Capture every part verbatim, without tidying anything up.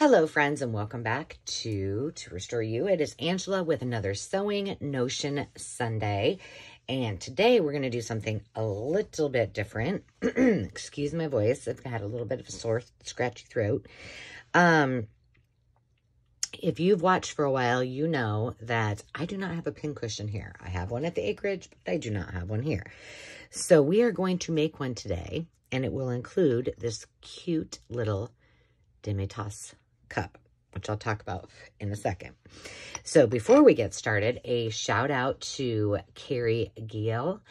Hello friends and welcome back to To Restore You. It is Angela with another Sewing Notion Sunday. And today we're going to do something a little bit different. Excuse my voice. I've had a little bit of a sore, scratchy throat. Um, if you've watched for a while, you know that I do not have a pincushion here. I have one at the acreage, but I do not have one here. So we are going to make one today, and it will include this cute little demi-tasse cup, which I'll talk about in a second. So before we get started, a shout out to Carrie Gale,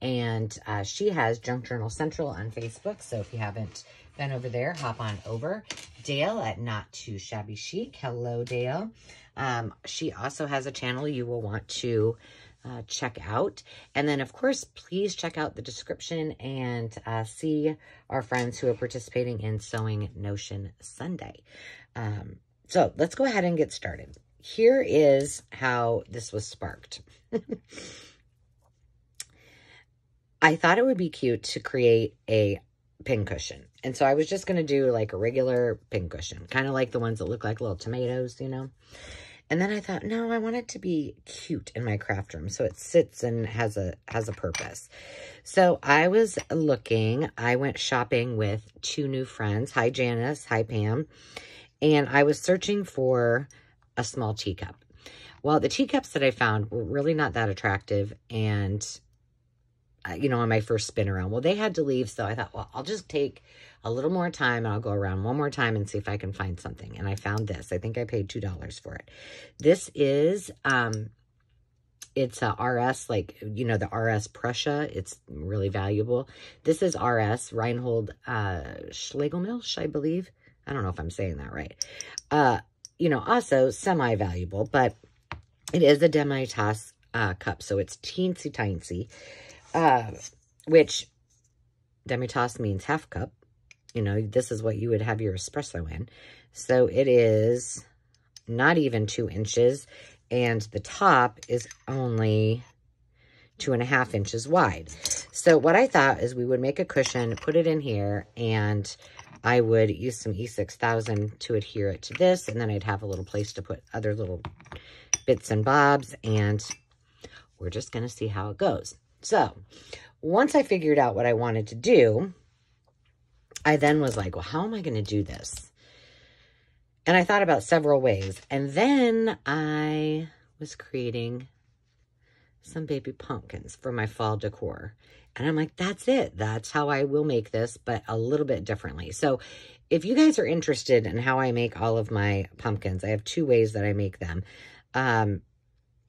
and uh, she has Junk Journal Central on Facebook, so if you haven't been over there, hop on over. Dale at Not Too Shabby Chic. Hello, Dale. Um, she also has a channel you will want to uh, check out. And then, of course, please check out the description and uh, see our friends who are participating in Sewing Notion Sunday. Um, So let's go ahead and get started. Here is how this was sparked. I thought it would be cute to create a pincushion. And so I was just going to do like a regular pincushion, kind of like the ones that look like little tomatoes, you know. And then I thought, no, I want it to be cute in my craft room, so it sits and has a has a purpose. So I was looking. I went shopping with two new friends. Hi, Janice. Hi, Pam. And I was searching for a small teacup. Well, the teacups that I found were really not that attractive. And, uh, you know, on my first spin around, well, they had to leave. So I thought, well, I'll just take a little more time and I'll go around one more time and see if I can find something. And I found this. I think I paid two dollars for it. This is, um, it's a R S, like, you know, the R S Prussia. It's really valuable. This is R S, Reinhold uh, Schlegelmilch, I believe. I don't know if I'm saying that right. Uh, you know, also semi-valuable, but it is a demi-tasse uh, cup, so it's teensy-tiny, uh, which demi-tasse means half cup. You know, this is what you would have your espresso in. So it is not even two inches, and the top is only two and a half inches wide. So what I thought is we would make a cushion, put it in here, and I would use some E six thousand to adhere it to this, and then I'd have a little place to put other little bits and bobs, and we're just going to see how it goes. So once I figured out what I wanted to do, I then was like, well, how am I going to do this? And I thought about several ways, and then I was creating some baby pumpkins for my fall decor. And I'm like, that's it. That's how I will make this, but a little bit differently. So if you guys are interested in how I make all of my pumpkins, I have two ways that I make them. Um,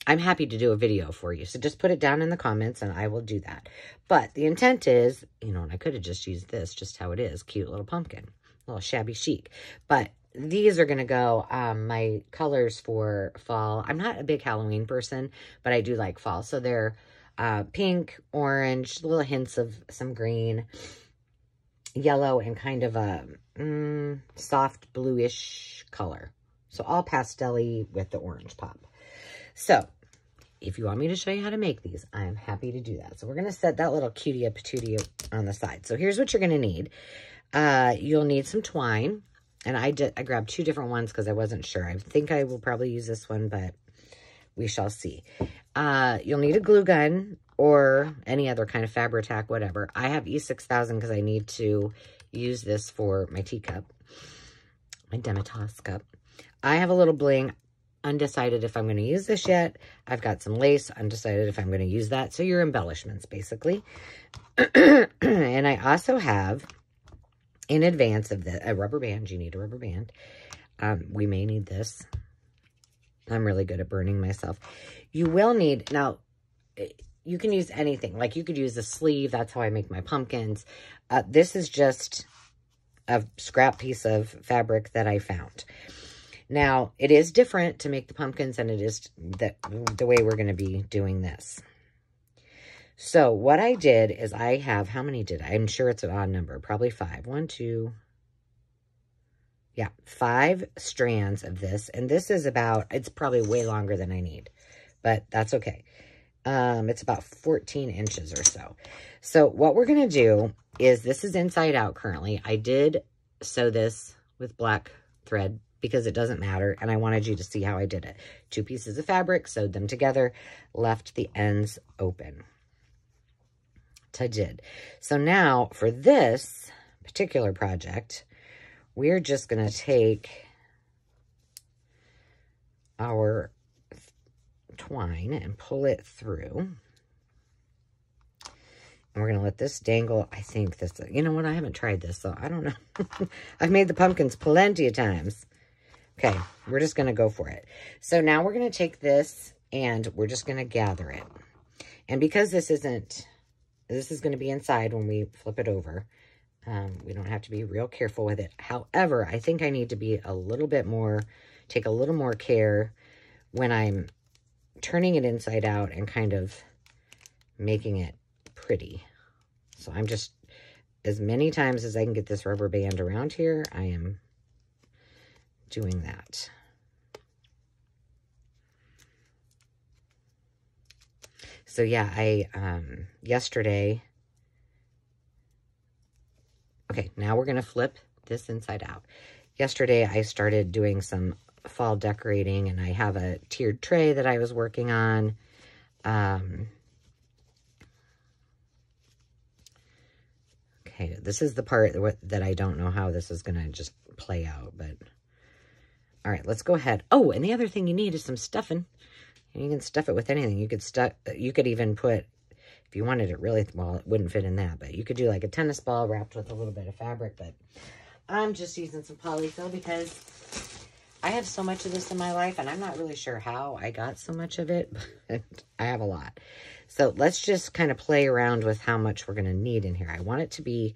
I'm happy to do a video for you. So just put it down in the comments and I will do that. But the intent is, you know, and I could have just used this just how it is. Cute little pumpkin. A little shabby chic. But these are going to go, um, my colors for fall. I'm not a big Halloween person, but I do like fall. So they're uh, pink, orange, little hints of some green, yellow, and kind of a mm, soft bluish color. So all pastel-y with the orange pop. So if you want me to show you how to make these, I'm happy to do that. So we're going to set that little cutie-patootie on the side. So here's what you're going to need. Uh, you'll need some twine. And I, did, I grabbed two different ones because I wasn't sure. I think I will probably use this one, but we shall see. Uh, you'll need a glue gun or any other kind of Fabri-Tac, whatever. I have E six thousand because I need to use this for my teacup, my demi-tasse cup. I have a little bling, undecided if I'm going to use this yet. I've got some lace, undecided if I'm going to use that. So your embellishments, basically. And I also have, in advance of the, a rubber band. You need a rubber band. Um, we may need this. I'm really good at burning myself. You will need, now, you can use anything. Like, you could use a sleeve. That's how I make my pumpkins. Uh, this is just a scrap piece of fabric that I found. Now, it is different to make the pumpkins than it is the, the way we're going to be doing this. So what I did is I have, how many did I? I'm sure it's an odd number, probably five. One, two, yeah, five strands of this. And this is about, it's probably way longer than I need, but that's okay. Um, it's about fourteen inches or so. So what we're going to do is, this is inside out currently. I did sew this with black thread because it doesn't matter, and I wanted you to see how I did it. Two pieces of fabric, sewed them together, left the ends open. I did. So now for this particular project, we're just going to take our twine and pull it through. And we're going to let this dangle. I think this, you know what? I haven't tried this, so I don't know. I've made the pumpkins plenty of times. Okay. We're just going to go for it. So now we're going to take this and we're just going to gather it. And because this isn't, this is going to be inside when we flip it over. Um, we don't have to be real careful with it. However, I think I need to be a little bit more, take a little more care when I'm turning it inside out and kind of making it pretty. So I'm just, as many times as I can get this rubber band around here, I am doing that. So yeah, I, um, yesterday, okay, now we're going to flip this inside out. Yesterday, I started doing some fall decorating, and I have a tiered tray that I was working on. Um, okay, this is the part that I don't know how this is going to just play out, but all right, let's go ahead. Oh, and the other thing you need is some stuffing. You can stuff it with anything. You could stuff, you could even put, if you wanted it really, well, it wouldn't fit in that, but you could do like a tennis ball wrapped with a little bit of fabric, but I'm just using some polyfill because I have so much of this in my life, and I'm not really sure how I got so much of it, but I have a lot. So let's just kind of play around with how much we're going to need in here. I want it to be,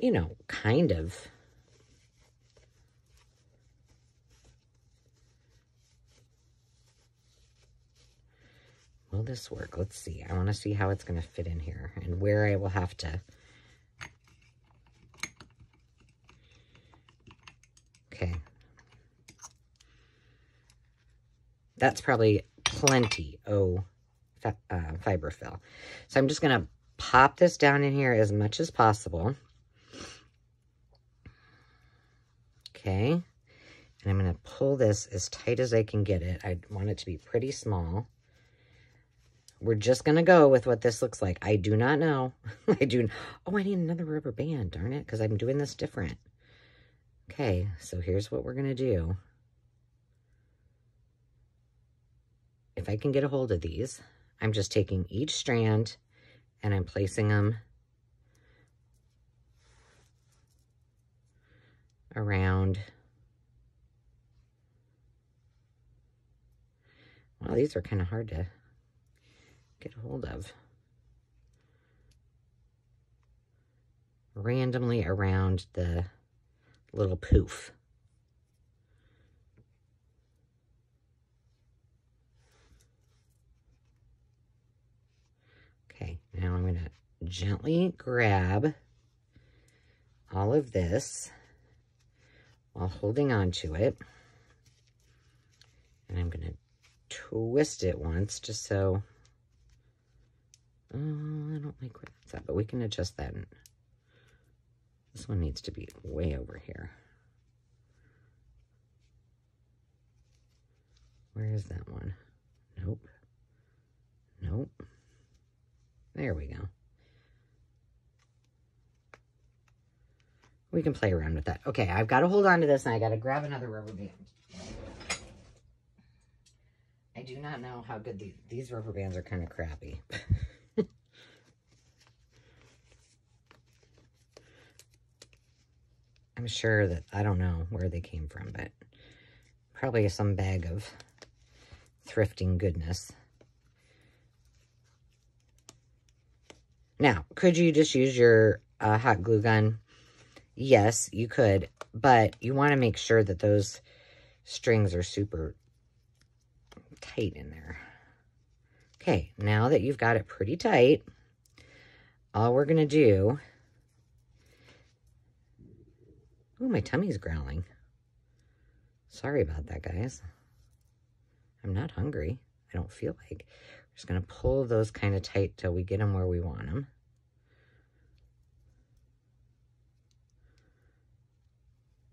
you know, kind of will this work? Let's see. I want to see how it's going to fit in here and where I will have to. Okay. That's probably plenty of uh, fiberfill. So I'm just going to pop this down in here as much as possible. Okay. And I'm going to pull this as tight as I can get it. I want it to be pretty small. We're just going to go with what this looks like. I do not know. I do. Oh, I need another rubber band, darn it, because I'm doing this different. Okay, so here's what we're going to do. If I can get a hold of these, I'm just taking each strand and I'm placing them around. Well, these are kind of hard to get hold of. Randomly around the little poof. Okay, now I'm going to gently grab all of this while holding on to it. And I'm going to twist it once just so. Uh, I don't like where that's at, but we can adjust that. This one needs to be way over here. Where is that one? Nope. Nope. There we go. We can play around with that. Okay, I've got to hold on to this, and I got to grab another rubber band. I do not know how good these, these rubber bands are kind of crappy. I'm sure that, I don't know where they came from, but probably some bag of thrifting goodness. Now, could you just use your uh, hot glue gun? Yes, you could, but you want to make sure that those strings are super tight in there. Okay, now that you've got it pretty tight, all we're going to do. Ooh, my tummy's growling. Sorry about that, guys. I'm not hungry. I don't feel like. We're just going to pull those kind of tight till we get them where we want them.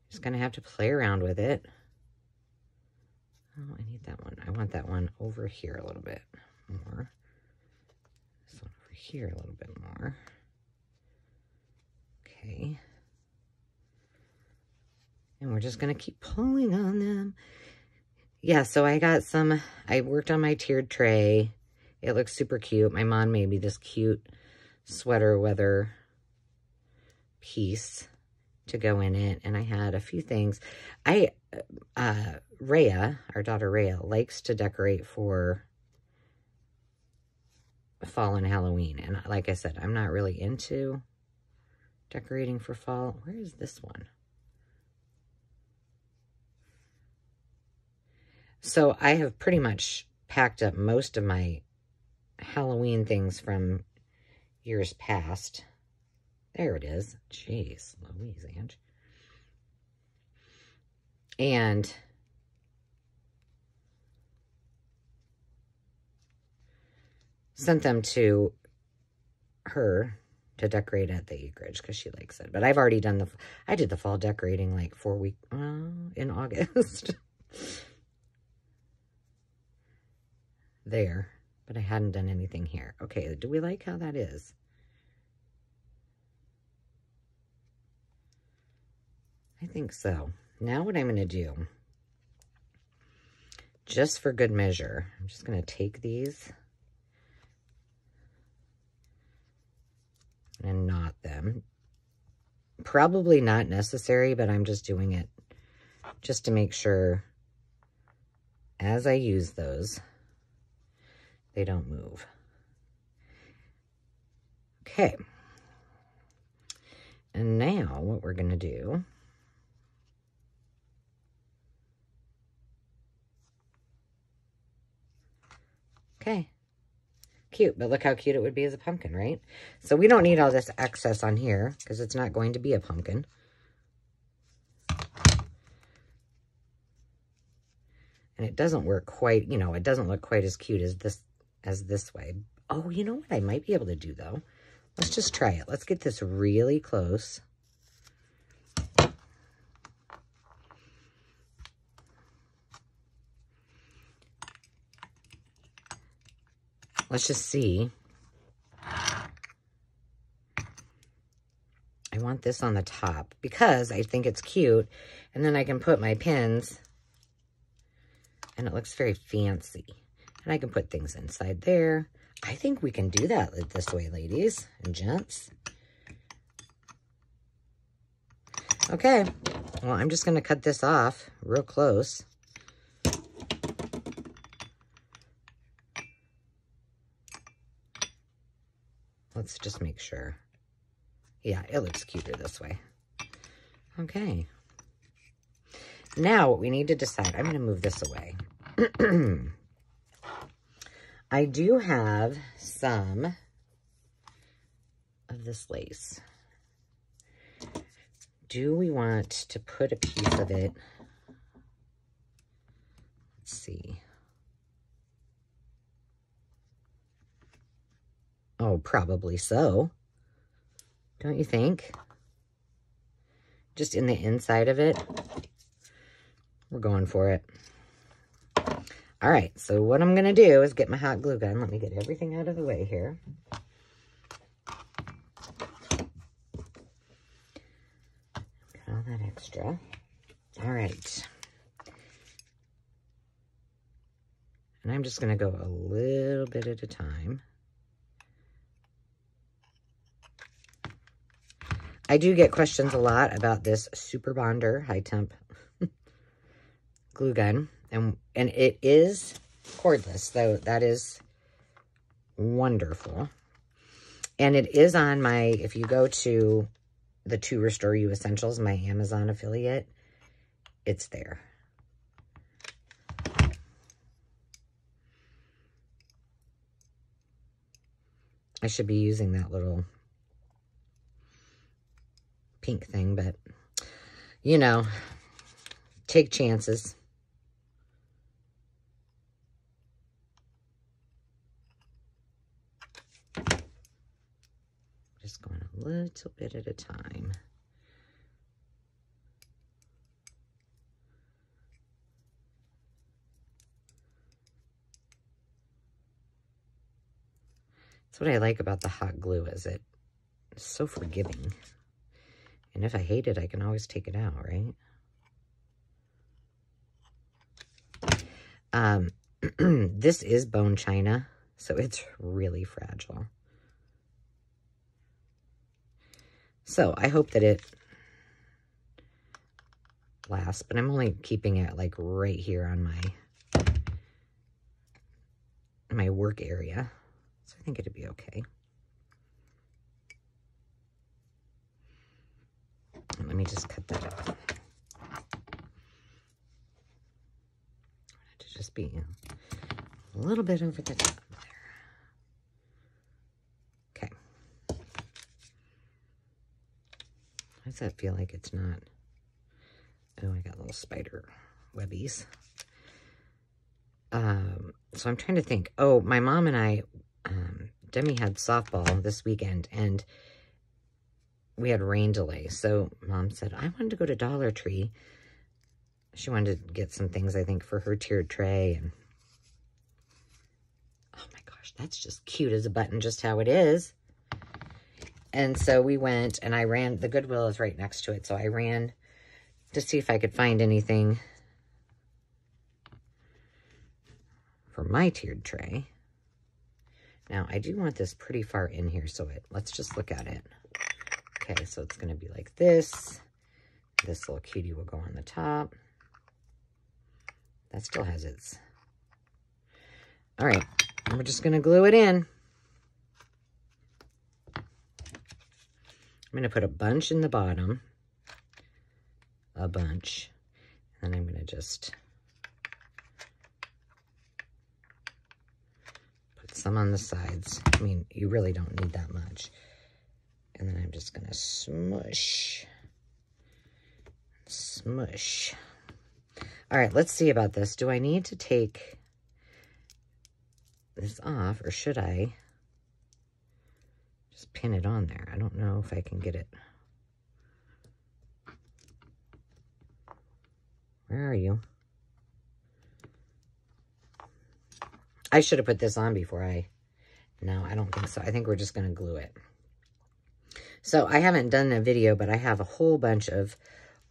Just gonna have to play around with it. Oh, I need that one. I want that one over here a little bit more. This one over here a little bit more. Okay. And we're just gonna keep pulling on them. Yeah, so I got some, I worked on my tiered tray. It looks super cute. My mom made me this cute sweater weather piece to go in it. And I had a few things. I, uh, Raya, our daughter Raya, likes to decorate for fall and Halloween. And like I said, I'm not really into decorating for fall. Where is this one? So I have pretty much packed up most of my Halloween things from years past. There it is. Jeez, Louise, Ange. And sent them to her to decorate at the acreage because she likes it. But I've already done the, I did the fall decorating like four weeks uh, in August. There, but I hadn't done anything here. Okay, do we like how that is? I think so. Now what I'm going to do, just for good measure, I'm just going to take these and knot them. Probably not necessary, but I'm just doing it just to make sure as I use those, they don't move. Okay. And now what we're going to do okay. Cute, but look how cute it would be as a pumpkin, right? So we don't need all this excess on here because it's not going to be a pumpkin. And it doesn't work quite, you know, it doesn't look quite as cute as this as this way. Oh, you know what I might be able to do, though? Let's just try it. Let's get this really close. Let's just see. I want this on the top because I think it's cute. And then I can put my pins, and it looks very fancy. And I can put things inside there. I think we can do that this way, ladies and gents. Okay. Well, I'm just going to cut this off real close. Let's just make sure. Yeah, it looks cuter this way. Okay. Now what we need to decide, I'm going to move this away. I do have some of this lace. Do we want to put a piece of it? Let's see. Oh, probably so. Don't you think? Just in the inside of it. We're going for it. All right, so what I'm gonna do is get my hot glue gun. Let me get everything out of the way here. Got all that extra. All right. And I'm just gonna go a little bit at a time. I do get questions a lot about this Super Bonder high temp glue gun. And and it is cordless, so that is wonderful. And it is on my, if you go to the To Restore You Essentials, my Amazon affiliate, it's there. I should be using that little pink thing, but, you know, take chances. Just going a little bit at a time. That's what I like about the hot glue, is it? It's so forgiving. And if I hate it, I can always take it out, right? Um, this is bone china, so it's really fragile. So I hope that it lasts, but I'm only keeping it like right here on my, my work area. So I think it'd be okay. Let me just cut that up. To just be a little bit over the top there. Okay. Why does that feel like it's not? Oh, I got little spider webbies. Um, so I'm trying to think. Oh, my mom and I, um, Demi had softball this weekend, and we had rain delay. So mom said, I wanted to go to Dollar Tree. She wanted to get some things, I think, for her tiered tray. And oh my gosh, that's just cute as a button, just how it is. And so we went, and I ran, the Goodwill is right next to it. So I ran to see if I could find anything for my tiered tray. Now, I do want this pretty far in here, so it, let's just look at it. Okay, so it's going to be like this. This little cutie will go on the top. That still has its. All right, we're just going to glue it in. I'm going to put a bunch in the bottom. A bunch. And I'm going to just put some on the sides. I mean, you really don't need that much. And then I'm just going to smush. Smush. All right, let's see about this. Do I need to take this off, or should I just pin it on there? I don't know if I can get it. Where are you? I should have put this on before I... No, I don't think so. I think we're just going to glue it. So I haven't done a video, but I have a whole bunch of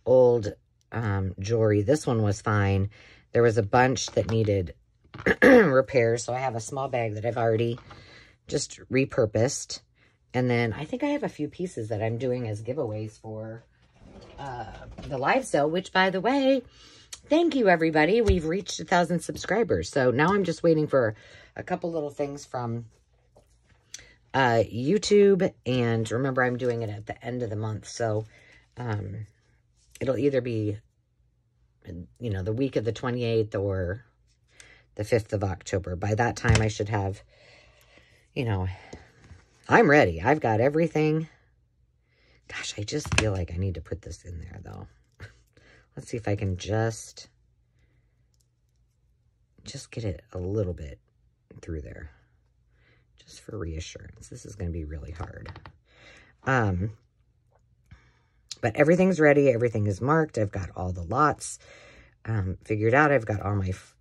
old um, jewelry. This one was fine. There was a bunch that needed repairs, so I have a small bag that I've already just repurposed. And then I think I have a few pieces that I'm doing as giveaways for uh, the live sale, which, by the way, thank you, everybody. We've reached one thousand subscribers. So now I'm just waiting for a couple little things from uh, YouTube. And remember, I'm doing it at the end of the month. So, um, it'll either be, you know, the week of the twenty-eighth or the fifth of October. By that time, I should have, you know, I'm ready. I've got everything. Gosh, I just feel like I need to put this in there, though. Let's see if I can just, just get it a little bit through there. Just for reassurance. This is going to be really hard. Um... But everything's ready. Everything is marked. I've got all the lots um, figured out. I've got all my f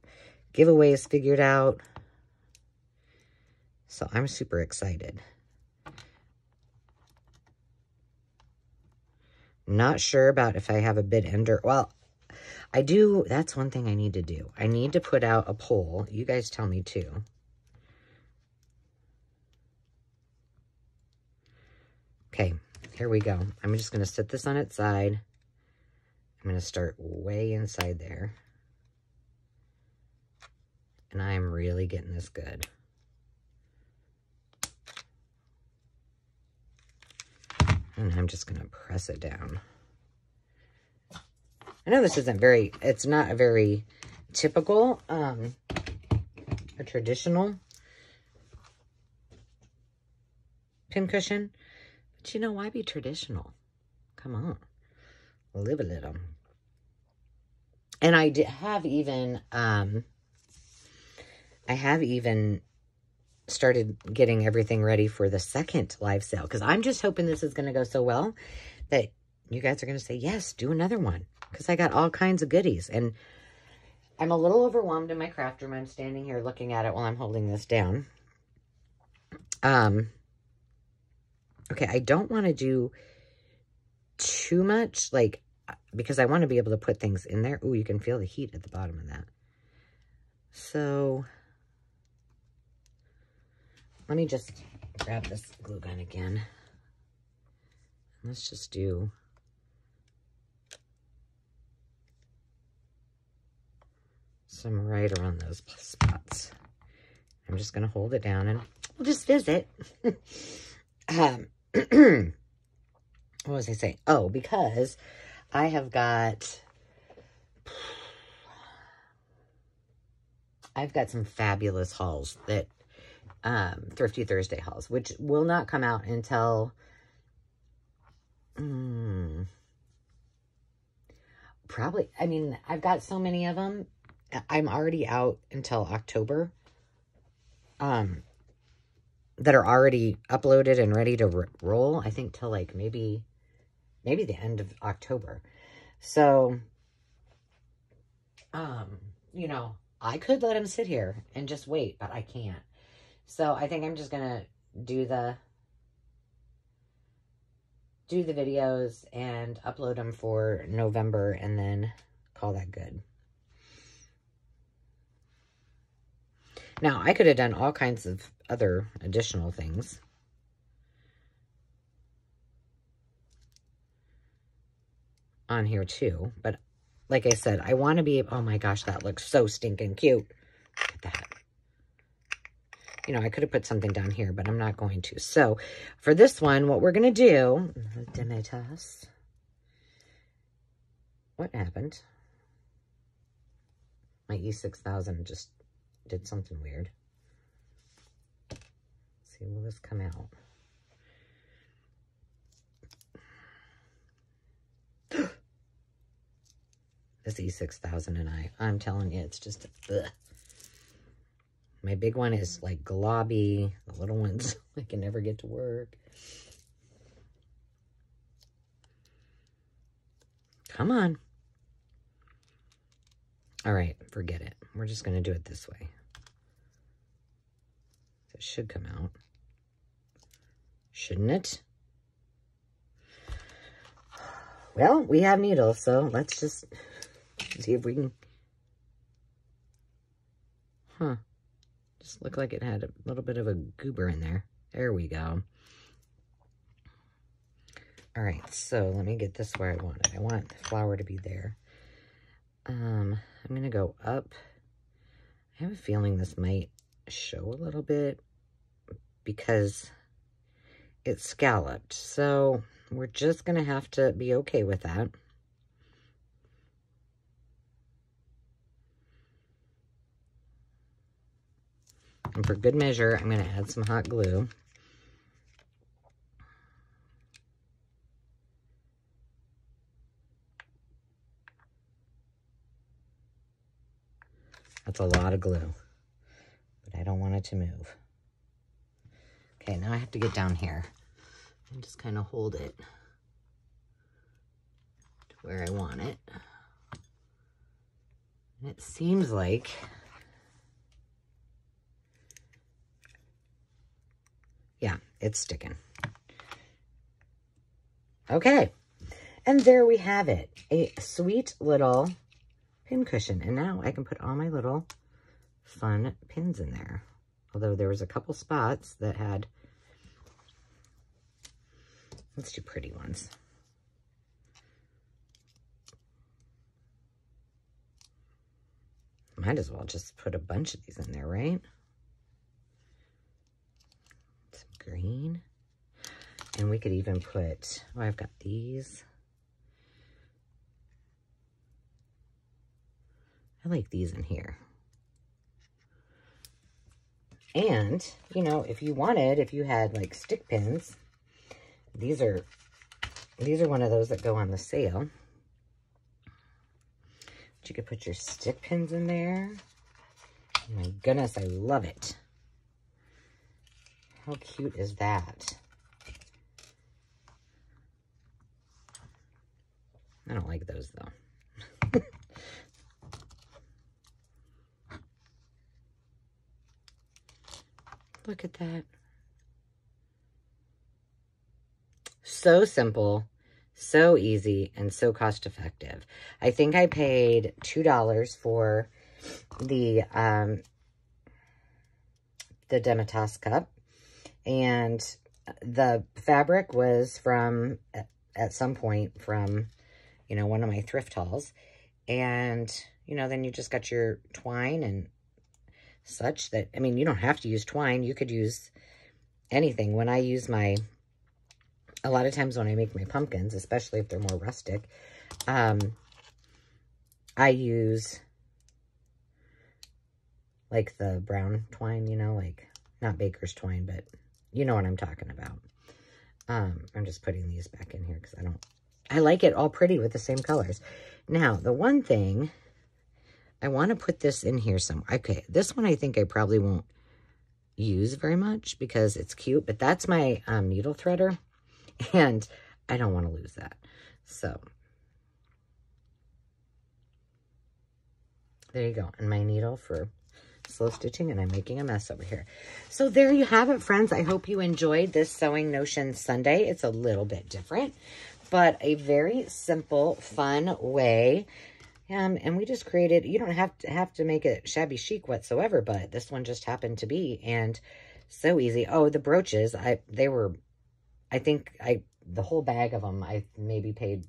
giveaways figured out. So I'm super excited. Not sure about if I have a bid ender. Well, I do. That's one thing I need to do. I need to put out a poll. You guys tell me too. Okay. Here we go. I'm just going to set this on its side. I'm going to start way inside there. And I'm really getting this good. And I'm just going to press it down. I know this isn't very, it's not a very typical um, or traditional pincushion. You know, why be traditional? Come on. Live a little. And I have even, um, I have even started getting everything ready for the second live sale, because I'm just hoping this is going to go so well that you guys are going to say, yes, do another one, because I got all kinds of goodies. And I'm a little overwhelmed in my craft room. I'm standing here looking at it while I'm holding this down. Um, okay, I don't want to do too much, like, because I want to be able to put things in there. Ooh, you can feel the heat at the bottom of that. So, let me just grab this glue gun again. Let's just do... some right around those spots. I'm just going to hold it down and we'll just visit. um, what was I saying? Oh, because I have got... I've got some fabulous hauls that... Um, Thrifty Thursday hauls, which will not come out until... Um, probably... I mean, I've got so many of them. I'm already out until October, um, that are already uploaded and ready to roll, I think, till like maybe, maybe the end of October. So, um, you know, I could let them sit here and just wait, but I can't. So I think I'm just going to do the, do the videos and upload them for November and then call that good. Now, I could have done all kinds of other additional things. On here, too. But, like I said, I want to be... Oh, my gosh, that looks so stinking cute. Look at that. You know, I could have put something down here, but I'm not going to. So, for this one, what we're going to do... Demetas. What happened? My E six thousand just... did something weird. Let's see, will this come out? This E six thousand and I, I'm telling you, it's just, ugh. My big one is like globby. The little ones, I can never get to work. Come on. All right, forget it. We're just going to do it this way. It should come out. Shouldn't it? Well, we have needles, so let's just see if we can... Huh. Just looked like it had a little bit of a goober in there. There we go. All right, so let me get this where I want it. I want the flower to be there. Um, I'm going to go up. I have a feeling this might show a little bit because it's scalloped. So we're just going to have to be okay with that. And for good measure, I'm going to add some hot glue. That's a lot of glue, but I don't want it to move. Okay, now I have to get down here and just kind of hold it to where I want it. And it seems like yeah, it's sticking. Okay, and there we have it. A sweet little pin cushion, and now I can put all my little fun pins in there. Although there was a couple spots that had, let's do pretty ones. Might as well just put a bunch of these in there, right? Some green. And we could even put, oh, I've got these. I like these in here. And, you know, if you wanted, if you had like stick pins, these are, these are one of those that go on the sale. But you could put your stick pins in there. Oh my goodness, I love it. How cute is that? I don't like those though. Look at that. so simple, so easy, and so cost effective. I think I paid two dollars for the, um, the Demitasse cup, and the fabric was from, at some point, from, you know, one of my thrift hauls, and, you know, then you just got your twine and such that, I mean, you don't have to use twine. You could use anything. When I use my, a lot of times when I make my pumpkins, especially if they're more rustic, um, I use, like, the brown twine, you know, like, not baker's twine, but you know what I'm talking about. Um, I'm just putting these back in here because I don't, I like it all pretty with the same colors. Now, the one thing, I want to put this in here somewhere. Okay, this one I think I probably won't use very much because it's cute, but that's my um, needle threader, and I don't want to lose that. So, there you go. And my needle for slow stitching, and I'm making a mess over here. So there you have it, friends. I hope you enjoyed this Sewing Notion Sunday. It's a little bit different, but a very simple, fun way. Um, and we just created, you don't have to have to make it shabby chic whatsoever, but this one just happened to be, and so easy. Oh, the brooches, I, they were, I think I, the whole bag of them, I maybe paid,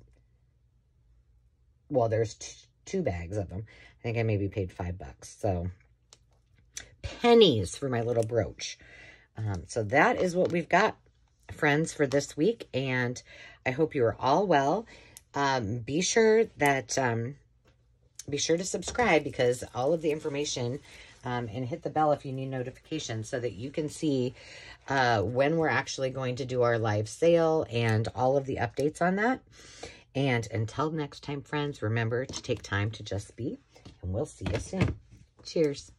well, there's t two bags of them. I think I maybe paid five bucks. So pennies for my little brooch. Um, so that is what we've got, friends, for this week. And I hope you are all well. Um, be sure that, um, be sure to subscribe, because all of the information, um, and hit the bell if you need notifications so that you can see uh, when we're actually going to do our live sale and all of the updates on that. And until next time, friends, remember to take time to just be, and we'll see you soon. Cheers.